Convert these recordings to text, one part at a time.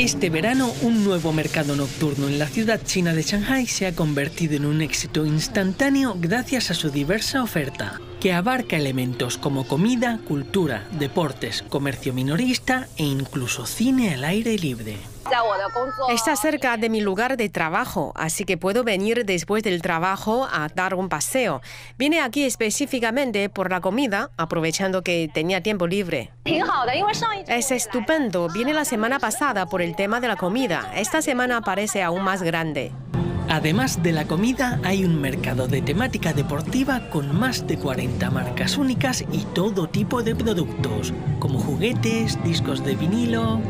Este verano, un nuevo mercado nocturno en la ciudad china de Shanghái se ha convertido en un éxito instantáneo gracias a su diversa oferta, que abarca elementos como comida, cultura, deportes, comercio minorista e incluso cine al aire libre. Está cerca de mi lugar de trabajo, así que puedo venir después del trabajo a dar un paseo. Vine aquí específicamente por la comida, aprovechando que tenía tiempo libre. Es estupendo. Vine la semana pasada por el tema de la comida. Esta semana parece aún más grande. Además de la comida, hay un mercado de temática deportiva con más de 40 marcas únicas y todo tipo de productos, como juguetes, discos de vinilo.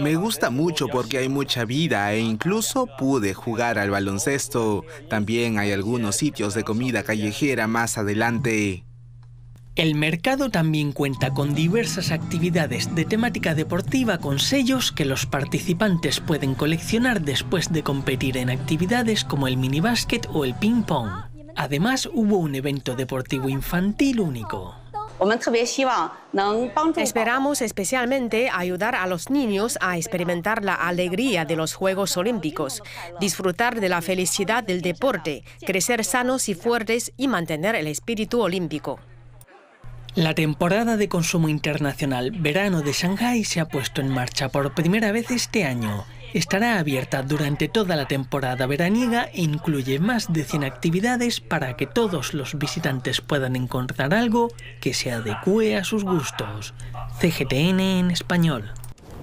Me gusta mucho porque hay mucha vida e incluso pude jugar al baloncesto. También hay algunos sitios de comida callejera más adelante. El mercado también cuenta con diversas actividades de temática deportiva con sellos que los participantes pueden coleccionar después de competir en actividades como el minibásquet o el ping-pong. Además, hubo un evento deportivo infantil único. Esperamos especialmente ayudar a los niños a experimentar la alegría de los Juegos Olímpicos, disfrutar de la felicidad del deporte, crecer sanos y fuertes y mantener el espíritu olímpico. La temporada de consumo internacional Verano de Shanghái se ha puesto en marcha por primera vez este año. Estará abierta durante toda la temporada veraniega e incluye más de 100 actividades para que todos los visitantes puedan encontrar algo que se adecue a sus gustos. CGTN en español.